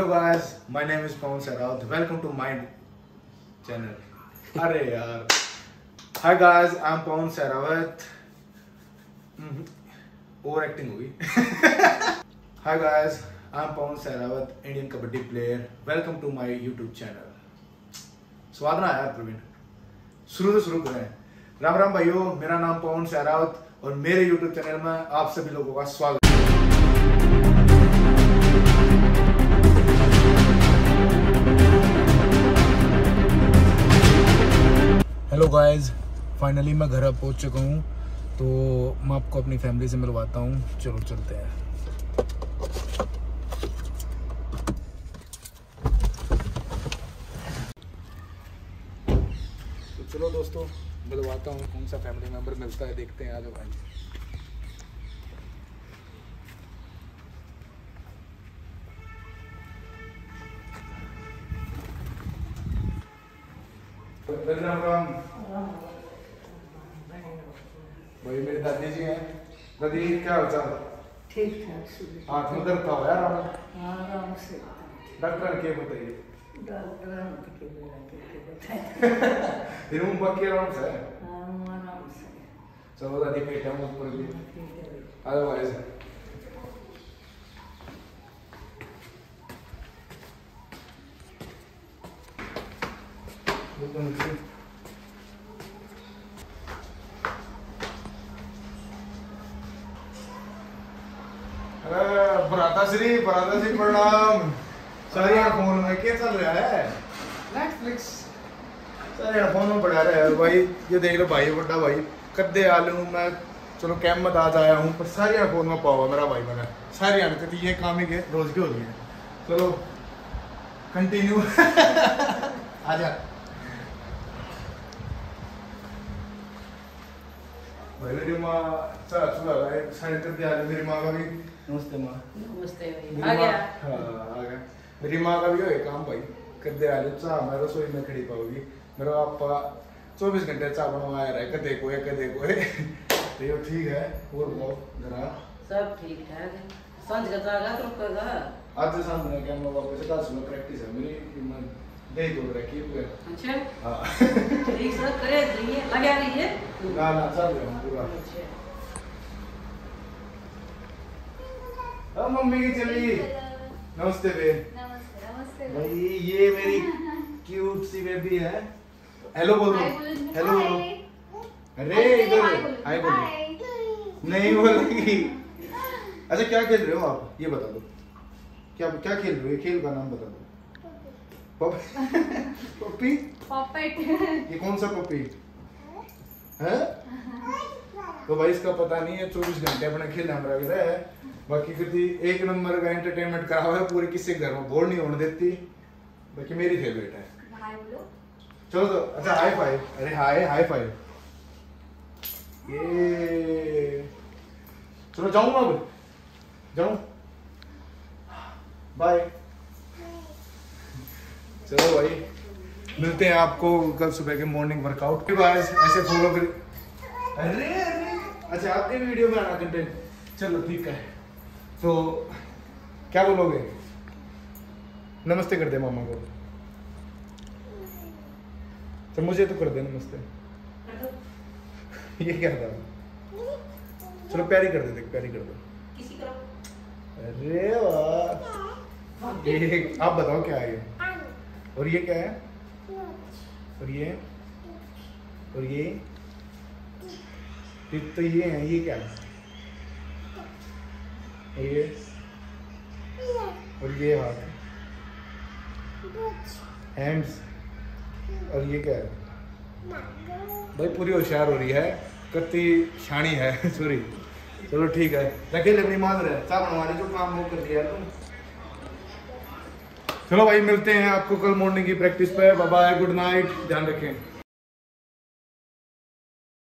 Hello guys, my name is Pawan Sehrawat. Welcome to my channel. अरे यार, hi guys, I am Pawan Sehrawat. Over acting हुई। Hi guys, I am Pawan Sehrawat, Indian kabaddi player. Welcome to my YouTube channel. स्वाद ना आया प्रवीण, शुरू से शुरू करें। राम राम भाइयों, मेरा नाम पवन सहरावत और मेरे यूट्यूब चैनल में आप सभी लोगों का स्वागत। हेलो गाइस, फाइनली मैं घर पहुंच चुका हूं, तो मैं आपको अपनी फैमिली से मिलवाता हूं। चलो चलते हैं। तो चलो दोस्तों, मिलवाता हूं, कौन सा फैमिली मेंबर मिलता है, देखते हैं। आज भाई भाई, मेरी दादी जी हैं। दादी, क्या हाल चाल? ठीक ठाक। हाथ में दर्द था यार? डॉक्टर के बताइए। चलो दादी, पेट है अदरवाइज। बराता श्री प्रणाम। सारे फोन में क्या चल रहा है? नेटफ्लिक्स। सारे फोन में पड़ा रहा है भाई। ये देख लो भाई, बड़ा भाई कद्दे आलू। मैं चलो कैम में आज आया हूँ, पर सारे फोन में पाओ मेरा भाई बना। सारी हरकत ये काम ही के रोज की हो गई है। चलो कंटिन्यू। आजा भाई, मेरी माँ चला चुका है। सारे कद्दे आलू मेरी माँ का भी। नमस्ते माँ। नमस्ते भाई, आ गया। हाँ आ गया। मेरी माँ का भी हो काम भाई, कदे आलू चाह मैं रसोई में खड़ी पाऊंगी। मेरा पापा 24 घंटे चाह बनवाया रहे, कदे कोई कदे कोई। तो ये ठीक है। और बोलो जरा, सब ठीक ठाक? सांझ का जागा तो कगा आज सांझ में क्या मैं वापस क्लास में प्रैक्टिस है मेरी। मैं दे दो रखी हुए। अच्छा हां, ठीक सर करे दिए लगा रही है ना ना चल रहा पूरा। अच्छा मम्मी की चली। नमस्ते बे। नमस्ते भाई, ये मेरी क्यूट सी बेबी है। हेलो बोलो, हेलो बोलो। अरे इधर हाय बोलो। नहीं बोलेगी। अच्छा क्या खेल रहे हो आप, ये बता दो। क्या क्या खेल रहे हो? ये खेल का नाम बता दो। पप्पी। ये कौन सा पप्पी है? तो भाई इसका पता नहीं है। 24 घंटे अपना खेल हमारा गिरा है। बाकी कृति एक नंबर का एंटरटेनमेंट करा हुआ है पूरे, किसी घर में बोर नहीं होने देती। बाकी मेरी फेवरेट है। हाय बोलो। चलो तो अच्छा, हाय फाइव। अरे हाय हाय फाइव। ये चलो जाऊँ, अब जाऊँ। बाय। चलो भाई, मिलते हैं आपको कल सुबह के मॉर्निंग वर्कआउट के बाद। ऐसे फॉलो कर। अरे अरे अच्छा, आपके वीडियो में आना कंटेंट। चलो ठीक है। तो क्या बोलोगे? नमस्ते कर दे मामा को। तो मुझे तो कर दे नमस्ते। ये क्या था? चलो प्यारी कर दे, देख प्यारी कर दो किसी को। अरे वाह, ये आप बताओ क्या है ये? और ये क्या है? और ये और ये तो ये है। ये क्या है? ये और ये हाथ हैंड्स। और ये क्या है भाई? पूरी होशियार हो रही है कत्ती, शानी है सॉरी। चलो ठीक है, रखे अपनी मान रहे बनवाने जो काम वो कर दिया तुम। चलो भाई, मिलते हैं आपको कल मॉर्निंग की प्रैक्टिस पे। बाय बाय, गुड नाइट, ध्यान रखें।